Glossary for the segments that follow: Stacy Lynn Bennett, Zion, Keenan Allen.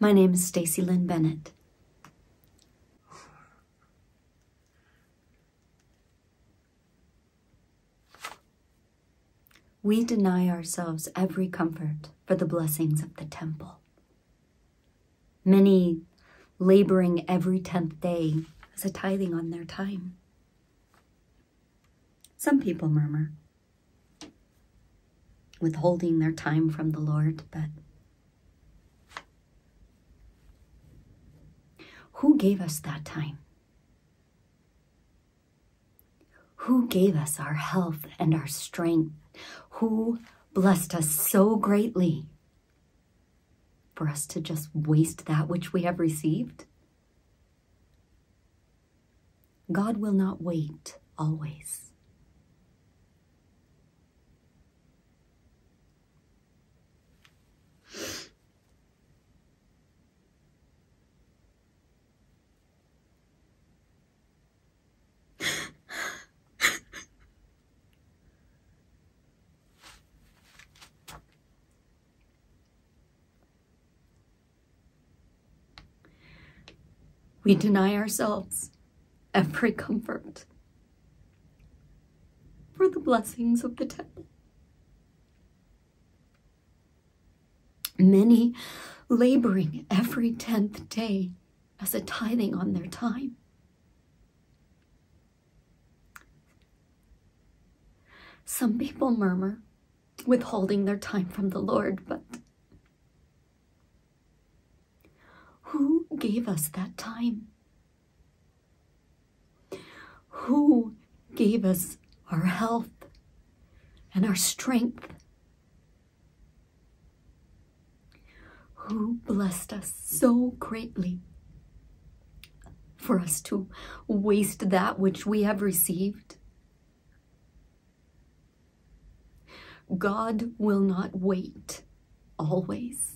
My name is Stacy Lynn Bennett. We deny ourselves every comfort for the blessings of the temple. Many laboring every 10th day as a tithing on their time. Some people murmur, withholding their time from the Lord, but who gave us that time? Who gave us our health and our strength? Who blessed us so greatly for us to just waste that which we have received? God will not wait always. We deny ourselves every comfort for the blessings of the temple. Many laboring every 10th day as a tithing on their time. Some people murmur, withholding their time from the Lord, but who gave us that time? Who gave us our health and our strength? Who blessed us so greatly for us to waste that which we have received? God will not wait always.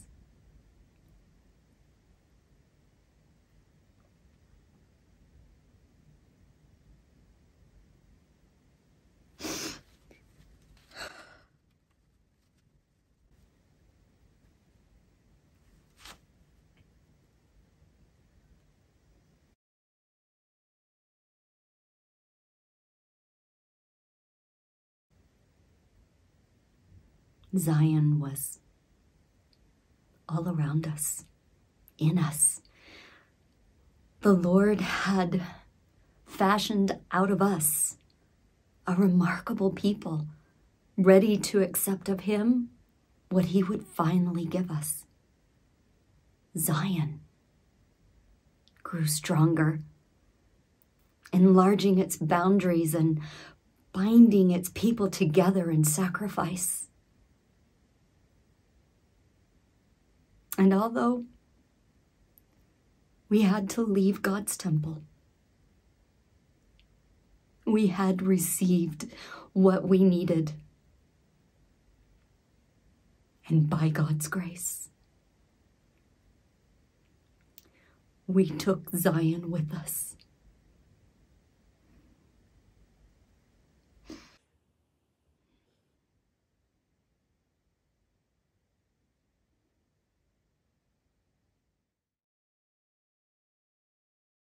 Zion was all around us, in us. The Lord had fashioned out of us a remarkable people, ready to accept of Him what He would finally give us. Zion grew stronger, enlarging its boundaries and binding its people together in sacrifice. And although we had to leave God's temple, we had received what we needed. And by God's grace, we took Zion with us.